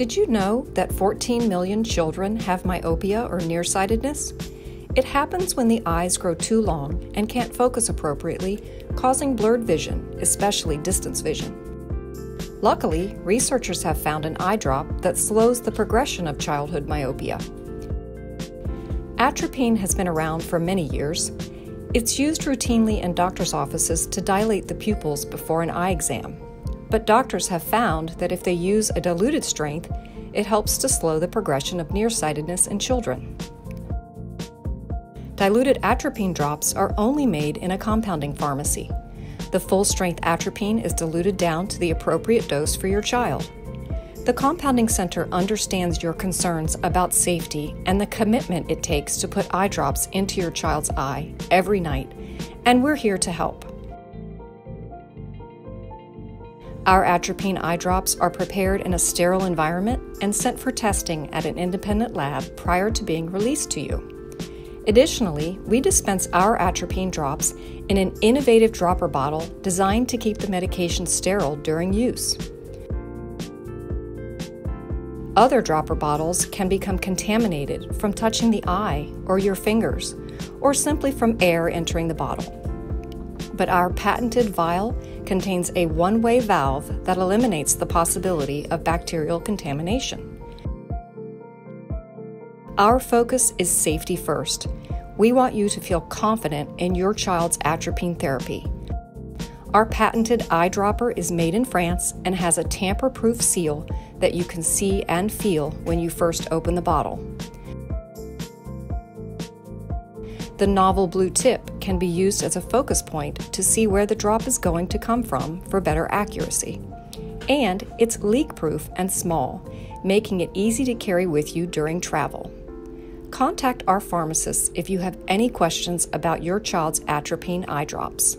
Did you know that 14 million children have myopia or nearsightedness? It happens when the eyes grow too long and can't focus appropriately, causing blurred vision, especially distance vision. Luckily, researchers have found an eye drop that slows the progression of childhood myopia. Atropine has been around for many years. It's used routinely in doctors' offices to dilate the pupils before an eye exam. But doctors have found that if they use a diluted strength, it helps to slow the progression of nearsightedness in children. Diluted atropine drops are only made in a compounding pharmacy. The full-strength atropine is diluted down to the appropriate dose for your child. The Compounding Center understands your concerns about safety and the commitment it takes to put eye drops into your child's eye every night, and we're here to help. Our atropine eye drops are prepared in a sterile environment and sent for testing at an independent lab prior to being released to you. Additionally, we dispense our atropine drops in an innovative dropper bottle designed to keep the medication sterile during use. Other dropper bottles can become contaminated from touching the eye or your fingers, or simply from air entering the bottle. But our patented vial contains a one-way valve that eliminates the possibility of bacterial contamination. Our focus is safety first. We want you to feel confident in your child's atropine therapy. Our patented eyedropper is made in France and has a tamper-proof seal that you can see and feel when you first open the bottle. The novel blue tip can be used as a focus point to see where the drop is going to come from for better accuracy. And it's leak-proof and small, making it easy to carry with you during travel. Contact our pharmacists if you have any questions about your child's atropine eye drops.